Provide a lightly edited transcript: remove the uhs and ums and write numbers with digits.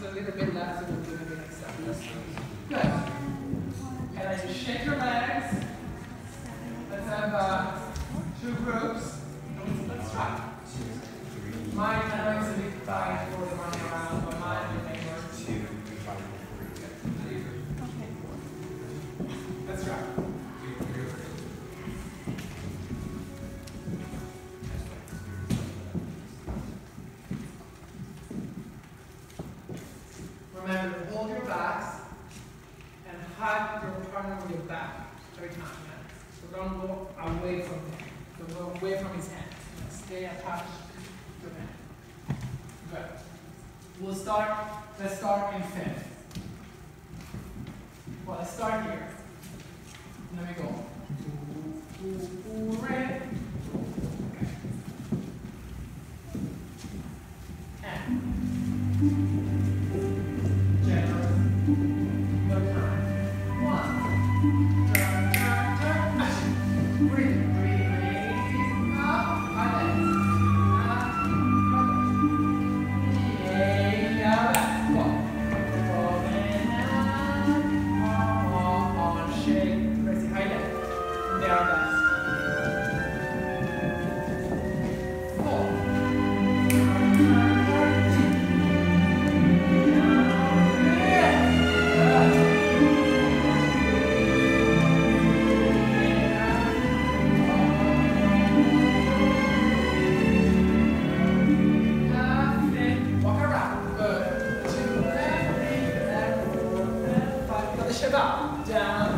there's a little bit left, so we'll do a little exercise. Good. And then you shake your legs. Let's have two groups. Let's try. Mine now is a big 5, 4, running around, but mine will make work 2, 5, 3. Okay. Let's try. Remember to hold your backs and hug your partner with your back every time. Yeah? So don't go away from him. Don't go away from his hands. Stay attached. Good. We'll start, let's start in 5. Well, let's start here. Let me go. Hooray. Okay. And general. Third time. 1. Turn. Action. Breathe. Up. Balance. Check out. Down.